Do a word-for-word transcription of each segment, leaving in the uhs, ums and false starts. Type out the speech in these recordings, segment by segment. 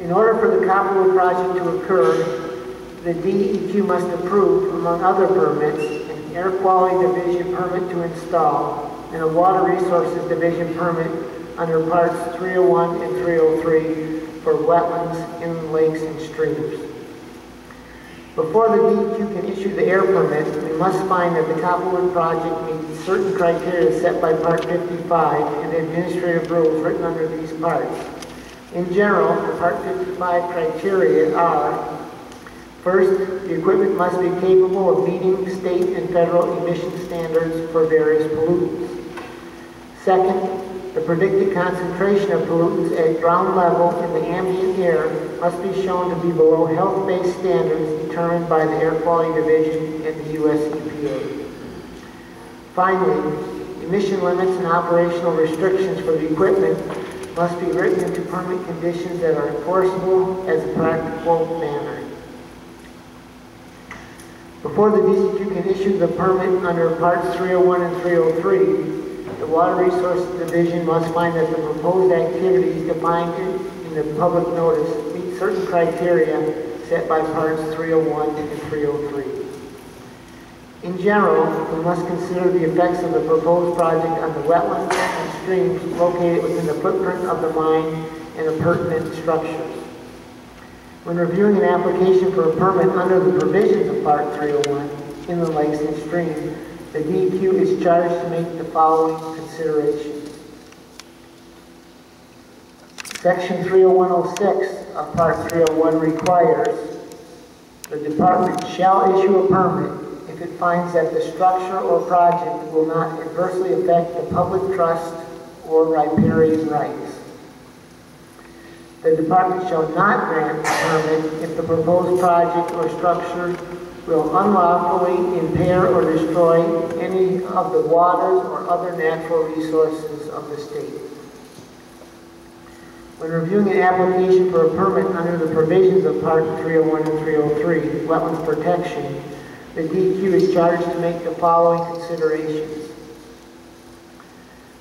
In order for the Copperwood Project to occur, the D E Q must approve, among other permits, an Air Quality Division permit to install and a Water Resources Division permit under Parts three oh one and three oh three for wetlands, inland lakes, and streams. Before the D E Q can issue the air permit, we must find that the Copperwood Project meets certain criteria set by Part fifty-five and the administrative rules written under these parts. In general, the Part fifty-five criteria are: first, the equipment must be capable of meeting state and federal emission standards for various pollutants. Second, the predicted concentration of pollutants at ground level in the ambient air must be shown to be below health-based standards determined by the Air Quality Division and the U S E P A. Finally, emission limits and operational restrictions for the equipment must be written into permit conditions that are enforceable as a practical manner. Before the D E Q can issue the permit under Parts three oh one and three oh three, the Water Resources Division must find that the proposed activities defined in the public notice meet certain criteria set by Parts three oh one and three oh three. In general, we must consider the effects of the proposed project on the wetlands and streams located within the footprint of the mine and the pertinent structures. When reviewing an application for a permit under the provisions of Part three oh one, inland lakes and streams, the D E Q is charged to make the following considerations. Section three oh one oh six of Part three oh one requires the department shall issue a permit if it finds that the structure or project will not adversely affect the public trust or riparian rights. The department shall not grant a permit if the proposed project or structure will unlawfully impair or destroy any of the waters or other natural resources of the state. When reviewing an application for a permit under the provisions of Part three oh one and three oh three, Wetlands Protection, the D E Q is charged to make the following considerations.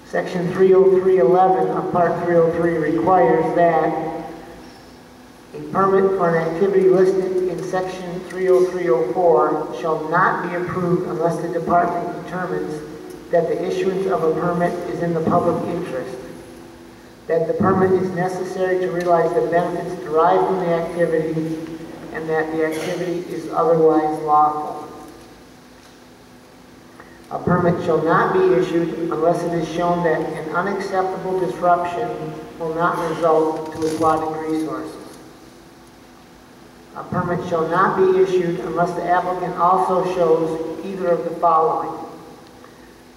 Section three oh three eleven of Part three oh three requires that a permit for an activity listed in Section three oh three oh four shall not be approved unless the department determines that the issuance of a permit is in the public interest, that the permit is necessary to realize the benefits derived from the activity, and that the activity is otherwise lawful. A permit shall not be issued unless it is shown that an unacceptable disruption will not result to aquatic resources. A permit shall not be issued unless the applicant also shows either of the following.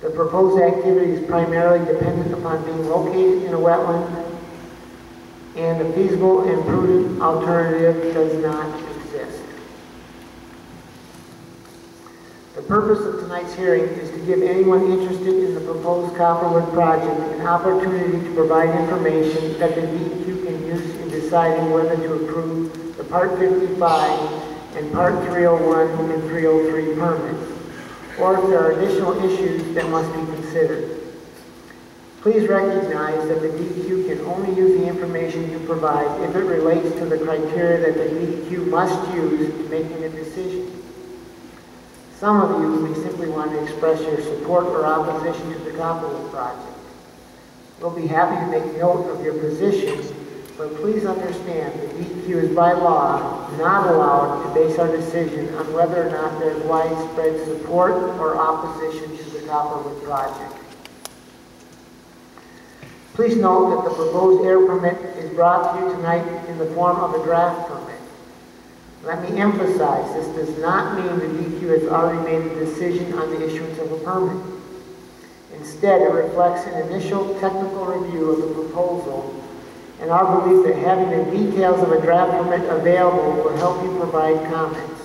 The proposed activity is primarily dependent upon being located in a wetland, and a feasible and prudent alternative does not exist. The purpose of tonight's hearing is to give anyone interested in the proposed Copperwood Project an opportunity to provide information that the D E Q can use in deciding whether to approve the Part fifty-five and Part three oh one and three oh three permits, or if there are additional issues that must be considered. Please recognize that the D E Q can only use the information you provide if it relates to the criteria that the D E Q must use in making a decision. Some of you may simply want to express your support or opposition to the Copperwood Project. We'll be happy to make note of your position, but please understand the D E Q is by law not allowed to base our decision on whether or not there is widespread support or opposition to the Copperwood Project. Please note that the proposed air permit is brought to you tonight in the form of a draft permit. Let me emphasize, this does not mean the D E Q has already made a decision on the issuance of a permit. Instead, it reflects an initial technical review of the proposal and our belief that having the details of a draft permit available will help you provide comments.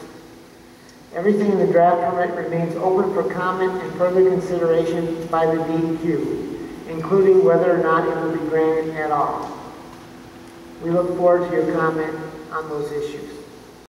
Everything in the draft permit remains open for comment and further consideration by the D E Q, including whether or not it will be granted at all. We look forward to your comment on those issues.